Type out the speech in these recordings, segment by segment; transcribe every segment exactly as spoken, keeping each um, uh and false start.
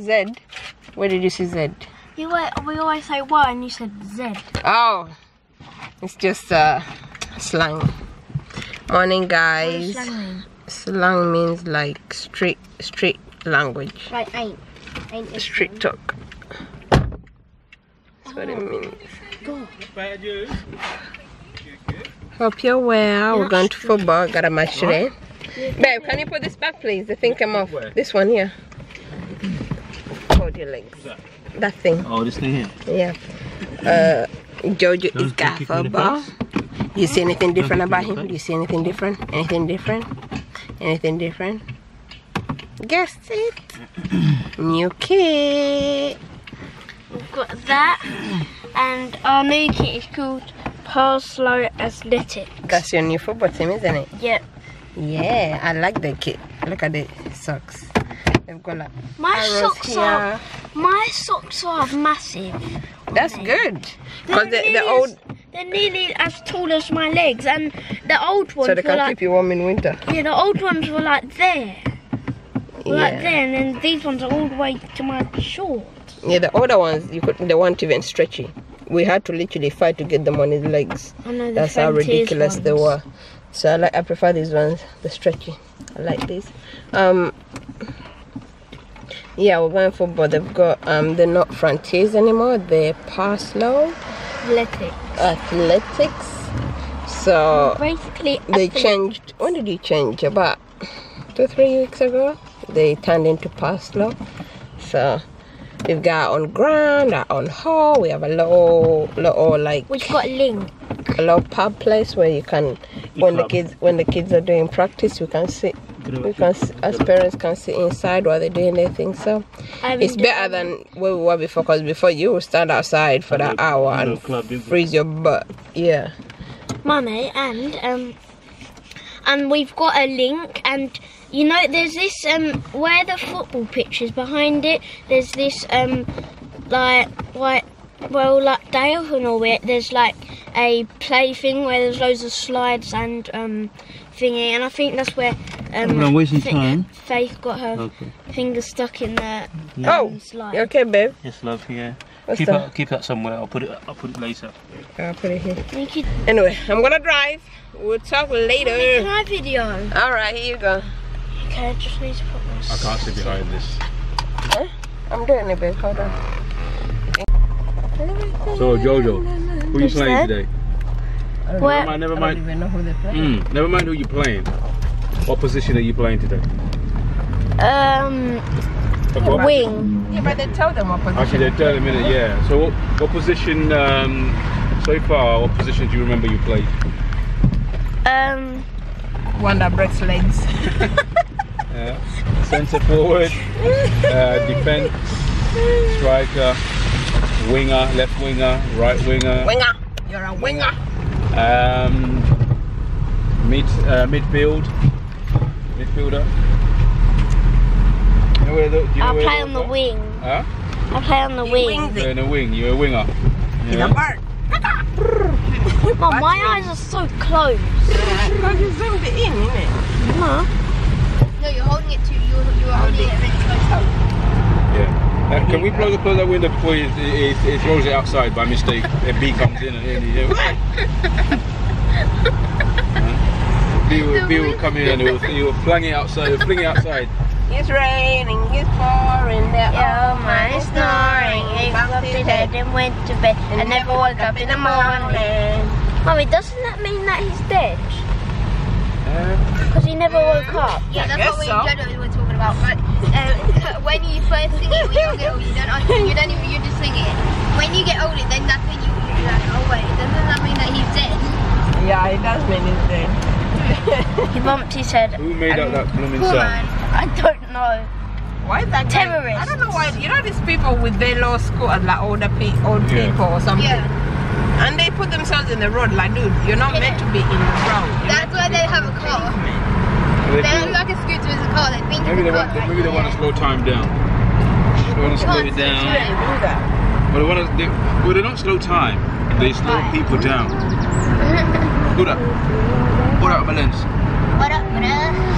Z? Where did you see Z? You were, we always say Y and you said Z. Oh, it's just uh, slang. Morning, guys. What does slang mean? Slang means like straight, straight language. Like ain't, ain't straight talk. That's what it means. Go. Hope you're well. We're going to football. Got a match today. Babe, can you put this back, please? The thing came off. This one here. Hold your legs. That thing. Oh, this thing here? Yeah. Uh, Jojo is got football. You see anything different about him? Do you see anything different? Anything different? Anything different? Guess it. New kid. We've got that. And our new kit is called Parslow Athletics. That's your new football team, isn't it? Yep. Yeah, I like the kit. Look at the socks. They've got like my socks here. Are my socks are massive. That's they? Good. Because the, the old as, they're nearly as tall as my legs, and the old ones. So they can like, keep you warm in winter. Yeah, the old ones were like there, were yeah. like there, and then these ones are all the way to my shorts. Yeah, the older ones you couldn't. They weren't even stretchy. We had to literally fight to get them on his legs. I know, that's how ridiculous ones. They were. So I like I prefer these ones, the stretchy. I like these. Um Yeah, we're going for but they've got um they're not Frontiers anymore, they're Parslow Athletics. Athletics. So basically they athletics. changed when did you change? About two, three weeks ago? They turned into Parslow. So we've got our own ground, our own hall. We have a little, little like we've got a link, a little pub place where you can, you when club. the kids, when the kids are doing practice, we can sit. We can, as parents, can sit inside while they're doing their thing. So it's better than where we were before, because before you would stand outside for that hour and club, freeze your butt. Yeah, Mummy, and um, and we've got a link and. You know, there's this, um, where the football pitch is behind it, there's this, um, like, like, well, like, diagonal where there's, like, a play thing where there's loads of slides and, um, thingy, and I think that's where, um, I'm wasting time. Faith got her okay. finger stuck in the yeah. um, slide. Oh, okay, babe? Yes, love, yeah. What's keep that? It, keep that somewhere, I'll put it, I'll put it later. I'll put it here. Anyway, I'm gonna drive, we'll talk later. Can I video? Alright, here you go. Okay, I just need to put my... I can't sit behind this. Huh? I'm doing it, babe. Hold on. So, Jojo, who are you playing that? today? I don't what? Know. Never mind. I don't even know who they're playing. Mm, never mind who you're playing. What position are you playing today? Um, yeah, wing. Yeah, but they tell them what position. Actually, they tell them in a minute, yeah. So, what, what position, um, so far, what position do you remember you played? Um... One that breaks legs. Yeah. Centre forward, uh, defence, striker, winger, left winger, right winger. Winger, you're a winger. Um, mid, uh, midfield, midfielder. You know where the, you know I where play on the wing. Huh? I play on the wing. You're in a wing. You're a winger. You're yeah. a bird. Mom, my eyes are so closed. Because you zoomed it in, innit? No. No, you're holding it to you. You are holding it really close. Yeah. Uh, can we blow the close that window before it, it, it throws it outside by mistake? A bee comes in and in the uh, bee will, bee will come in and it will, it will fling it outside. It will fling it outside. It's raining, it's pouring, they're all mine snoring. He got up in bed and went to bed and never woke up in the morning. Mummy, doesn't that mean that he's dead? Because he never woke up. Yeah, that's what we in general were talking about. But um, when you first sing it, when you get old, you don't, you don't even, you just sing it. When you get older, then that's when you will be like, oh wait, doesn't that mean that he's dead? Yeah, it does mean he's dead. He bumped his head. Who made up that blooming sound? I don't know. Why that terrorists? Guy, I don't know why. You know these people with their law school and like older pe old yeah. people or something. Yeah. And they put themselves in the road. Like, dude, you're not yeah. meant to be in the road. You're That's why they have a car. They have like a scooter with a car. They think maybe they, car, want, right? maybe they want to slow time down. They want to slow it down. Do that. But they want to. They, well, they don't slow time. They slow right. people down. Good up. What up, Balance? What up, Balance?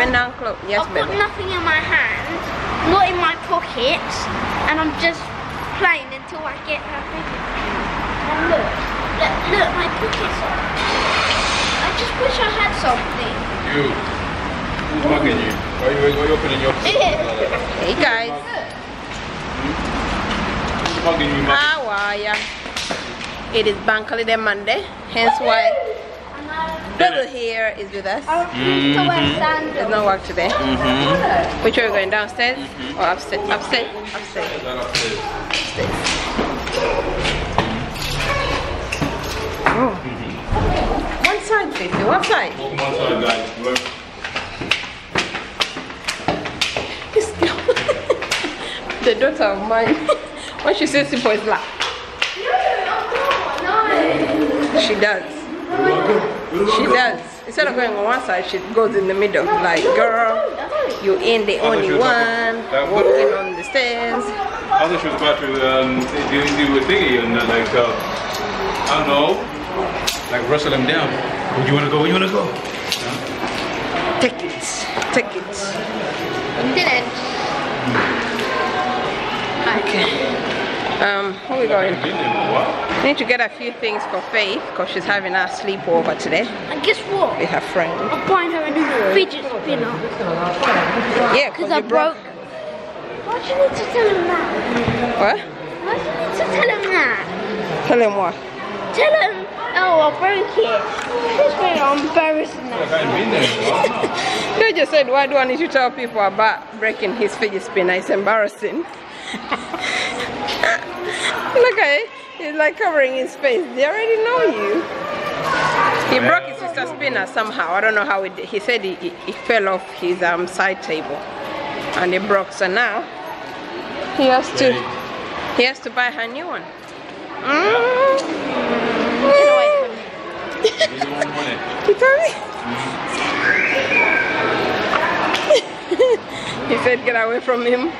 Bend down close. Yes, I've baby. I've got nothing in my hand, not in my pocket, and I'm just playing until I get her figure. And look, look, look, my pocket's on. I just wish I had something. You. Who's bugging you? Why are you, why are you opening your pocket like that? Hey guys. Who's bugging you, man? How are ya? It is Bank Holiday Monday, hence why Bubble here is with us. Mm-hmm. There's no work today. Mm-hmm. Which way are we going, downstairs mm-hmm. or upstairs? Upstairs? Upstairs. Upstairs. Oh. Mm-hmm. One side, baby. One side. One side, guys. This girl, the daughter of mine, when she says simple, it's like. She does. She does. Instead of going on one side, she goes in the middle. Like, girl, you ain't the only one walking on the stairs. I thought she was about to um, do a thingy and uh, like, uh, I don't know, like wrestle him down. Where do you want to go? Where do you want to go? Yeah. Take it. Take it. Didn't. Okay. Um, where are we going? We need to get a few things for Faith because she's having a sleepover today. And guess what? With her friend. I'm buying her a new fidget spinner. Yeah, because I broke. Why do you need to tell him that? What? Why do you need to tell him that? Tell him what? Tell him, oh, I broke it. This way I'm embarrassing myself. You just said, why do I need to tell people about breaking his fidget spinner? It's embarrassing. Look at it, he's like covering his face. They already know you. He broke his sister's spinner somehow. I don't know how it did. He said he, he, he fell off his um, side table and it broke. So now he has to he has to buy her new one. Mm. Get away from me. You told me? He said get away from him.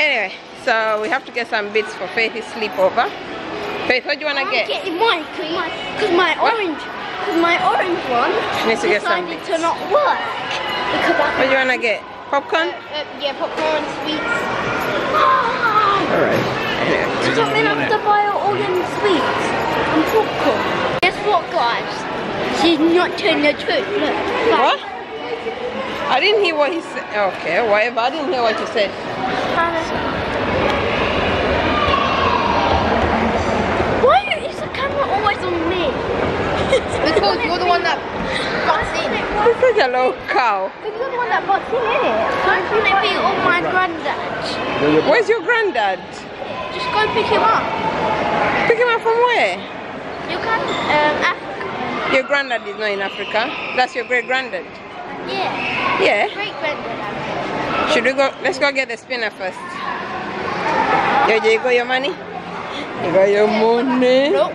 Anyway. So we have to get some bits for Faith's sleepover. Faith, what do you want to get? I'm getting mine because my, cause my orange, because my orange one needs to get some bits. To not work. Because I what do you want to get? Popcorn? Uh, uh, yeah, popcorn, sweets. All right. Yeah. So then I have to buy all the sweets and popcorn. Guess what, guys? She's not telling the truth. Look. What? I didn't hear what he said. Okay, whatever. I didn't hear what you said. Because you're the one that butts in. This is a low cow. Because you're the one that butts in, innit? Don't you let me on my granddad. Where's your granddad? Just go and pick him up. Pick him up from where? You can, um, Africa. Your granddad is not in Africa. That's your great granddad. Yeah. Yeah. Great granddad. Should we go? Let's go get the spinner first. Yo, you got your money? You got your money? Nope.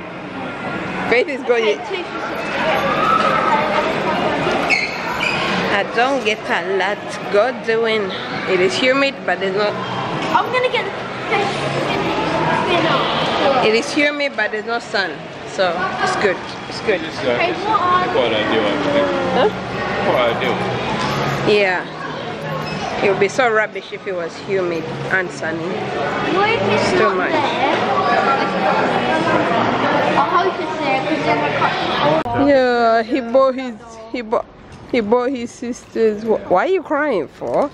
Faith is going. Okay, I don't get a lot. God doing. It is humid, but there's not. I'm gonna get. It is humid, but there's no sun, so it's good. It's good. It's okay, quite ideal, actually. Huh? Quite ideal. Yeah. It would be so rubbish if it was humid and sunny. What if it's too much? I hope it's there because then I can't. Yeah, he bought his he bought he bought his sister's. Why are you crying for?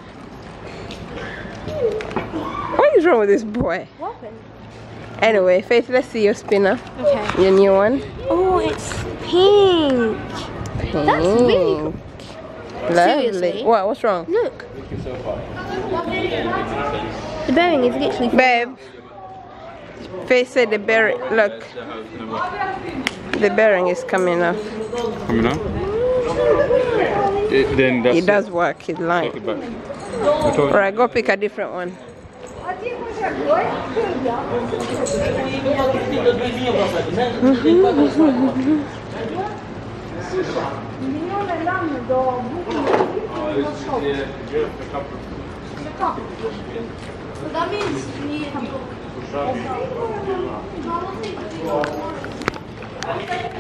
What is wrong with this boy? What happened? Anyway, Faith, let's see your spinner. Okay. Your new one. Oh, it's pink. Pink. That's really cool. Lovely. Seriously? What? What's wrong? Look. The bearing is literally. Babe. Faith said the bearing, look, the bearing is coming off. Coming off? It, then that's it does it. Work, he's lying. It alright, go pick a different one. That means you need.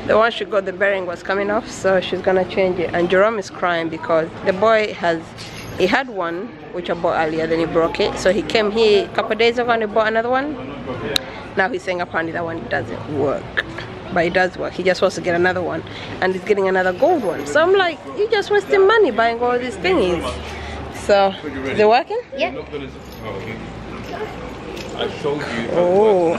The one she got, the bearing was coming off, so she's gonna change it. And Jerome is crying because the boy has, he had one which I bought earlier, then he broke it. So he came here a couple of days ago and he bought another one. Now he's saying apparently that one doesn't work, but it does work. He just wants to get another one, and he's getting another gold one. So I'm like, you're just wasting money buying all these thingies. So is it working? Yeah. I showed you. Oh,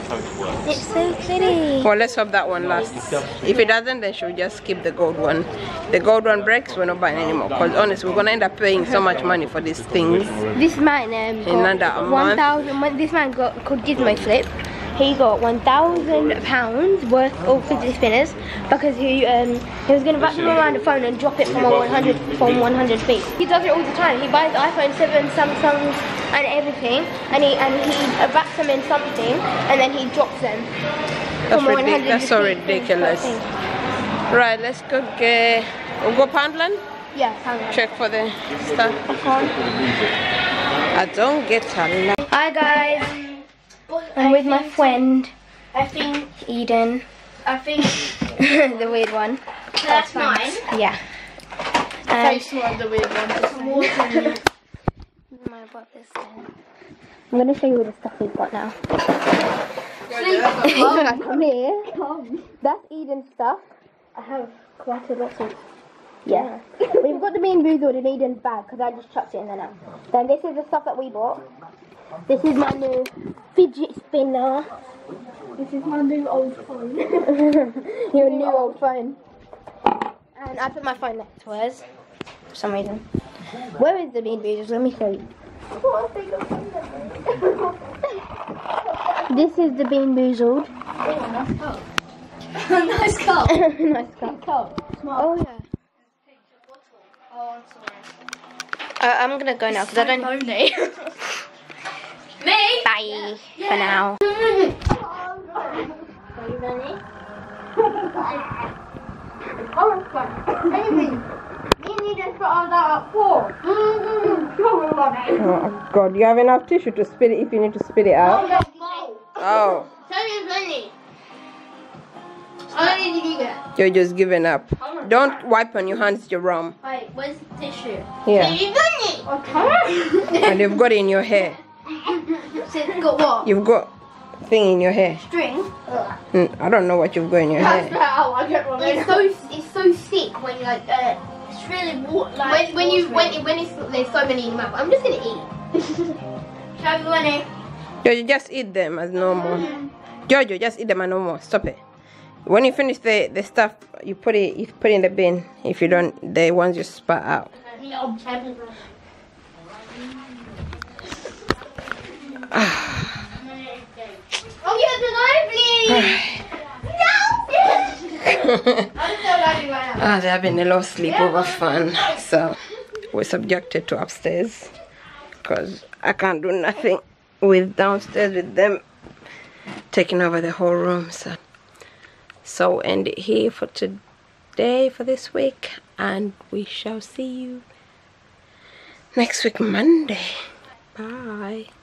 it's so pretty. Well, let's hope that one lasts. If it doesn't, then she'll just keep the gold one. The gold one breaks, we're not buying anymore. Because honestly, we're gonna end up paying so much money for these things. This man um, in under a one thousand. This man got, could give my slip. He got one thousand pounds worth of fidget spinners because he um he was gonna wrap them around the phone and drop it from a one hundred from one hundred feet. He does it all the time. He buys iPhone seven, Samsungs, and everything, and he and he wraps them in something and then he drops them. That's ridiculous. That's so ridiculous. Right, let's go get. We'll go Poundland. Yeah, Poundland. Check for the stuff. I don't get a lot. Hi guys. I'm with my friend, I think Eden. I think the weird one. So that's mine. Yeah. Um, so one, the weird one. I'm gonna show you all the stuff we've got now. Come here. That's Eden's stuff. I have quite a lot of. Yeah. We've got the Bean Boozled in Eden's bag because I just chucked it in there now. Then this is the stuff that we bought. This is my new fidget spinner. This is my new old phone. Your new, new old phone. And I put my phone next to hers for some reason. Where is the Bean Boozled? Let me show you. This is the Bean Boozled. Oh, nice cup. Nice cup. Nice cup. Oh, yeah. Oh, I'm sorry. Uh, I'm going to go now because I don't know. Bye yeah. for yeah. now. Are you ready? Oh God, you have enough tissue to spit it if you need to spit it out. No, no, no. Oh. I need to do that. You're just giving up. Don't wipe on your hands, Jerome. Wait, where's the tissue? Yeah. Okay. And you've got it in your hair. So you've got what? You've got thing in your hair. String? Mm, I don't know what you've got in your hair. It's so it's so thick when like uh, it's really water like when, when you when it, when it's there's so many in your mouth. I'm just gonna eat. Shall we money? Jojo, just eat them as normal. Mm. Jojo, just eat them as normal. Stop it. When you finish the the stuff, you put it you put it in the bin. If you don't, the ones you spat out. Oh, you're the lively! Ah, they're having a lot of sleepover fun. So, we're subjected to upstairs because I can't do nothing with downstairs with them taking over the whole room. So, so we'll end it here for today, for this week, and we shall see you next week, Monday. Bye.